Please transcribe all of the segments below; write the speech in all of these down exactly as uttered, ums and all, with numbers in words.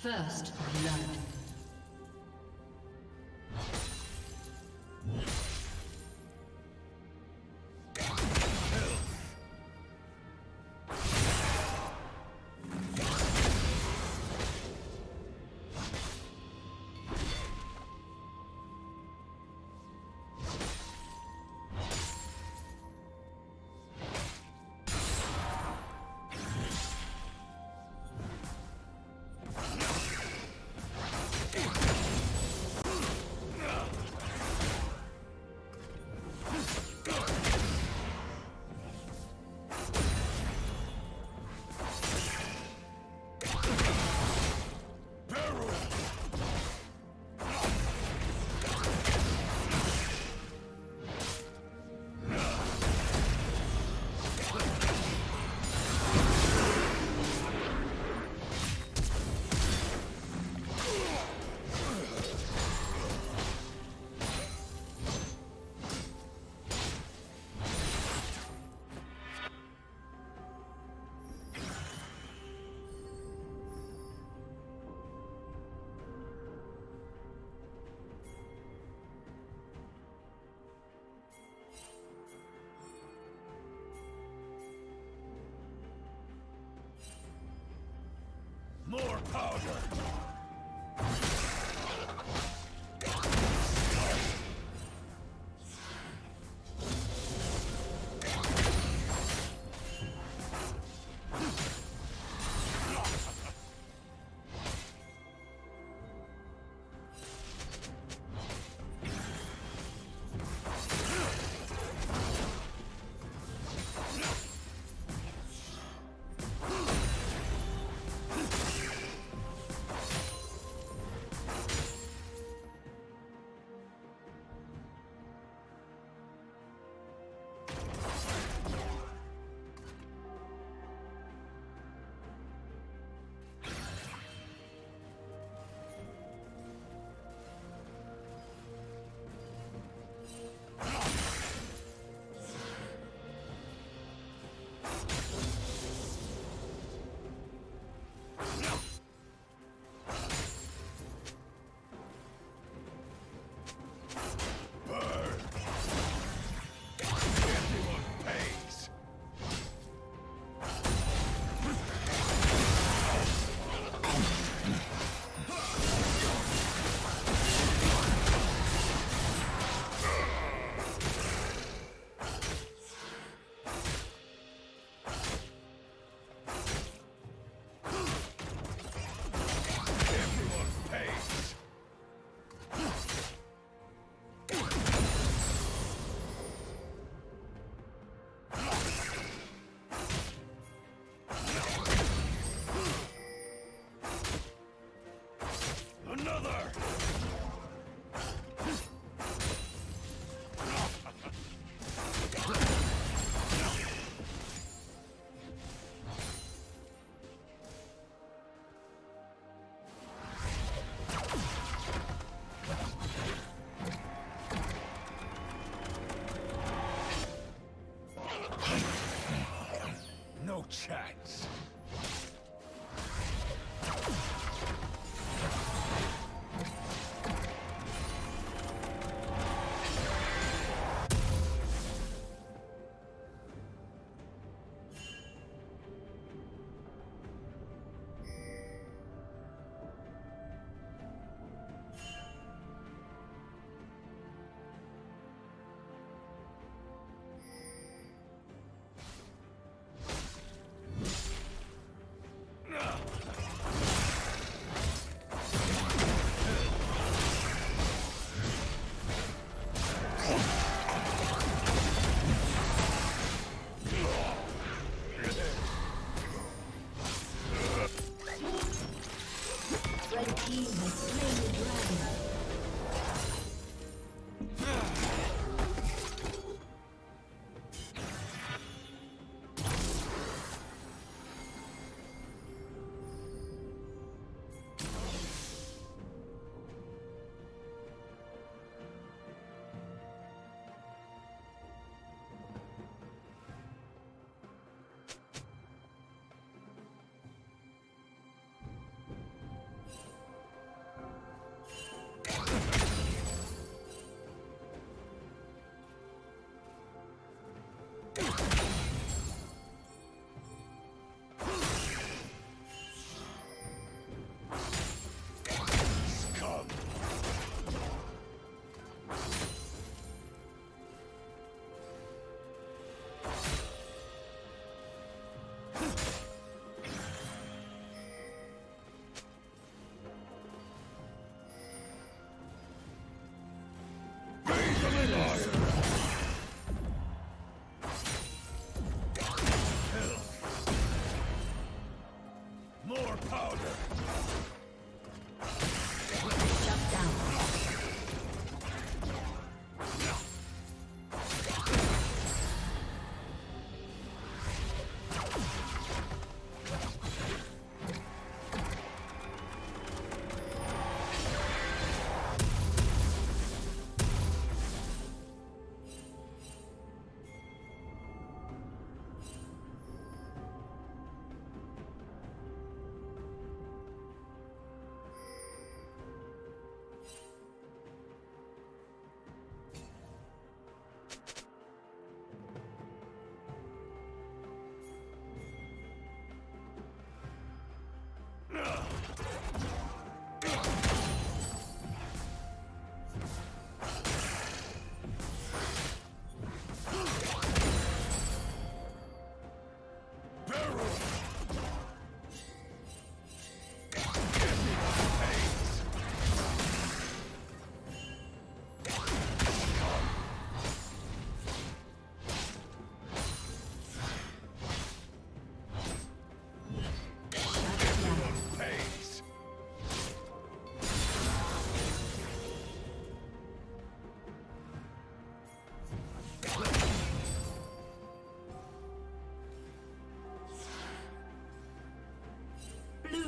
First blood. More powder!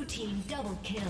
Team double kill.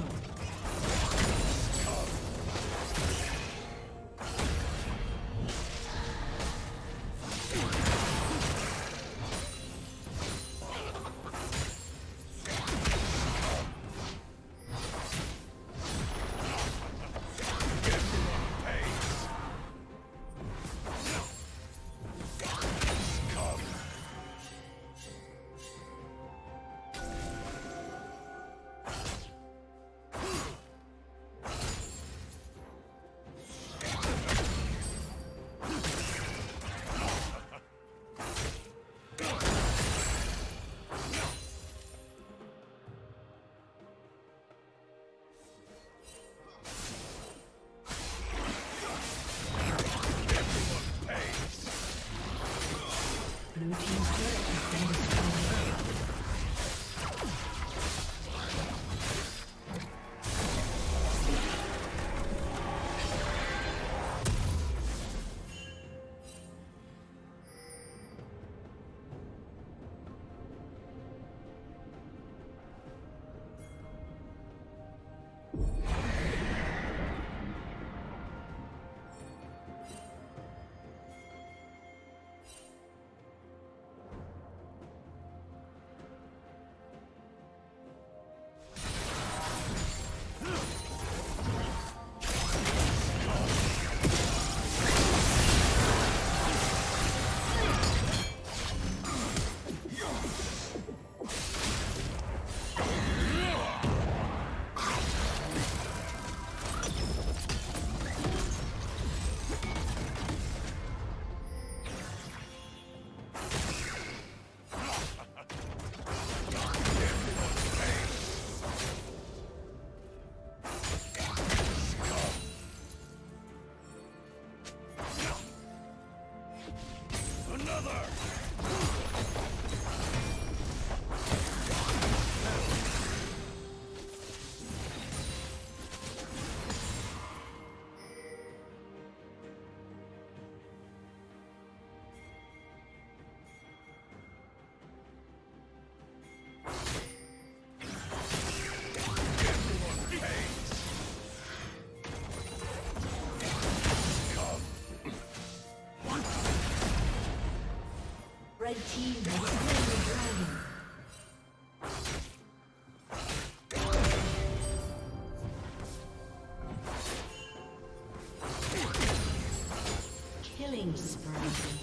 The team is the dragon.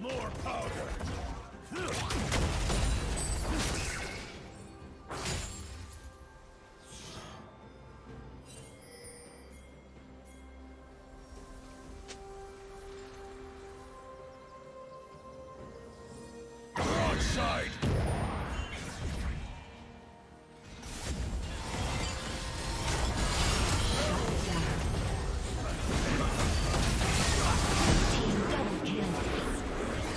More powder! Team's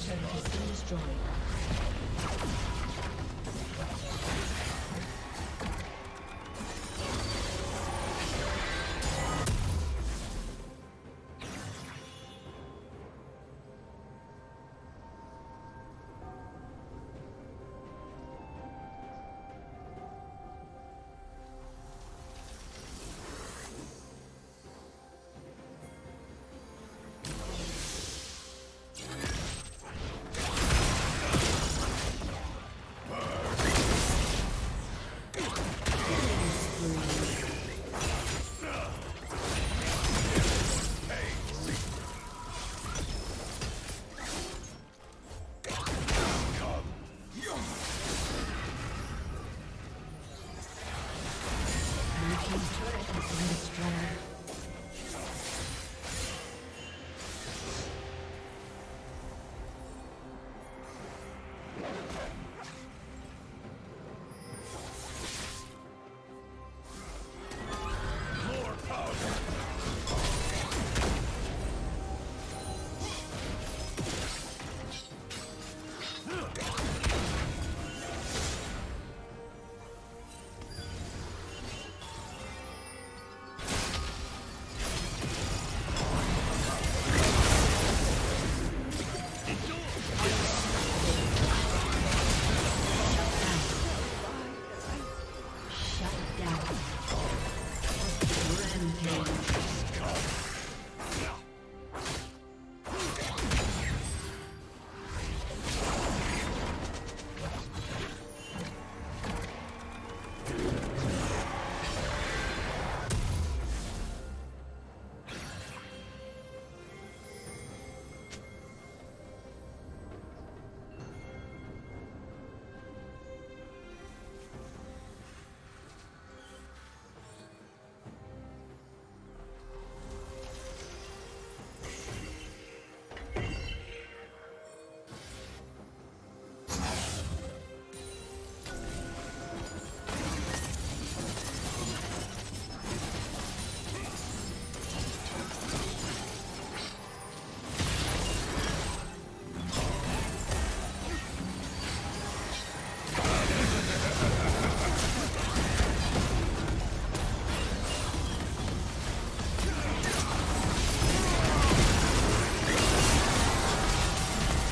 turret has been destroyed.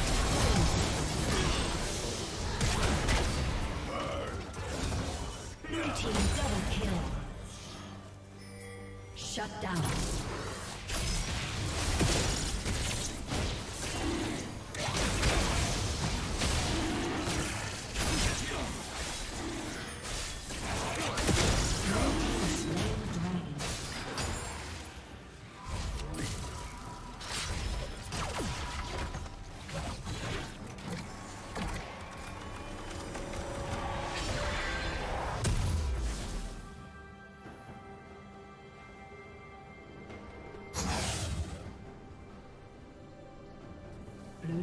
Shut down. Blue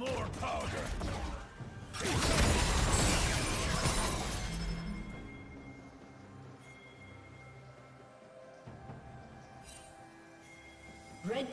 More powder! Red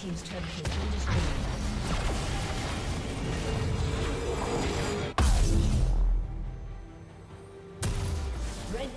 team's turret has been destroyed. Red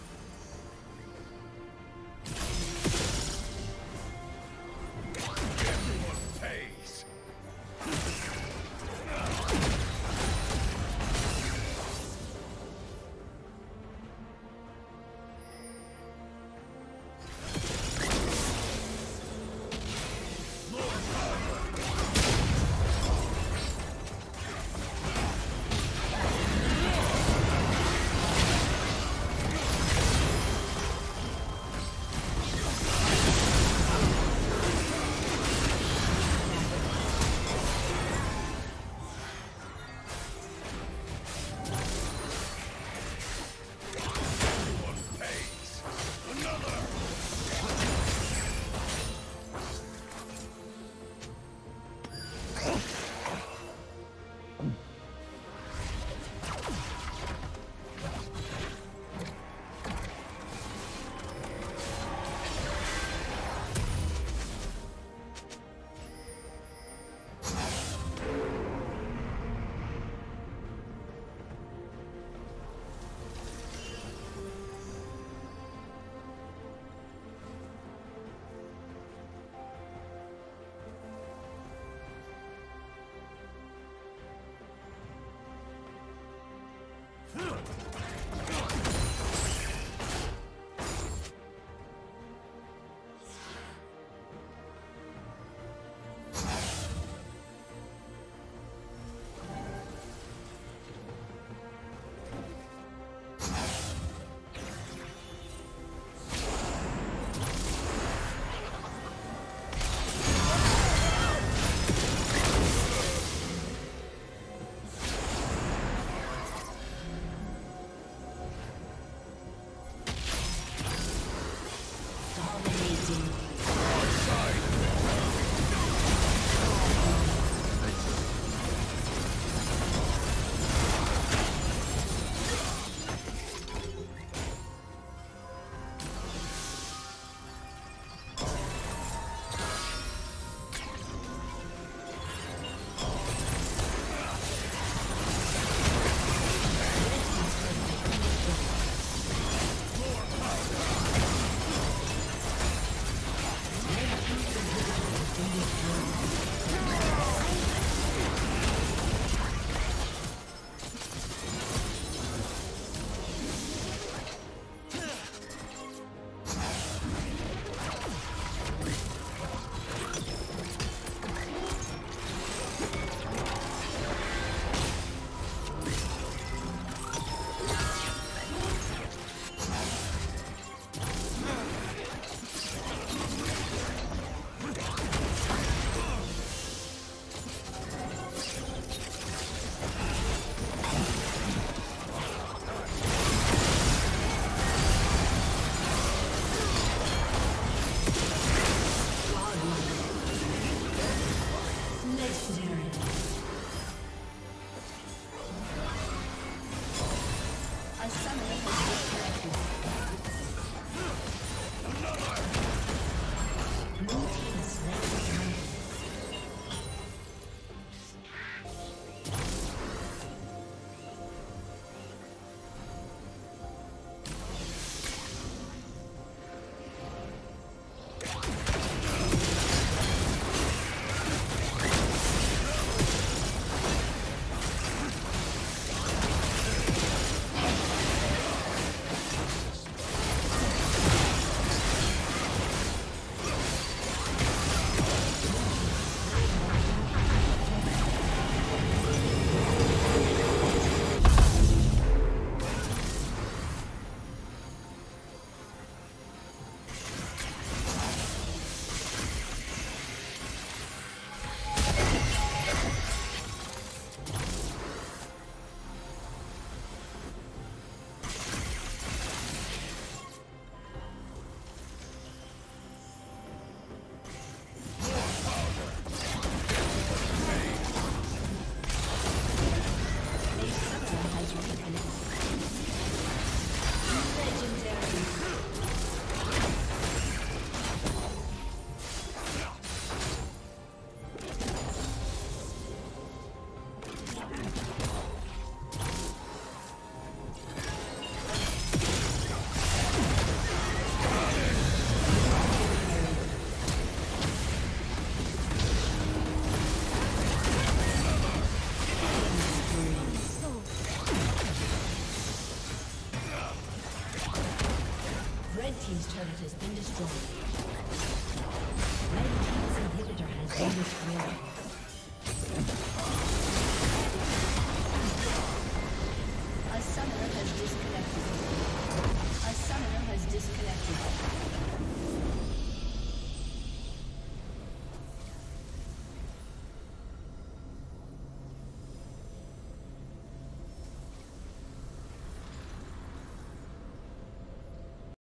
Huh!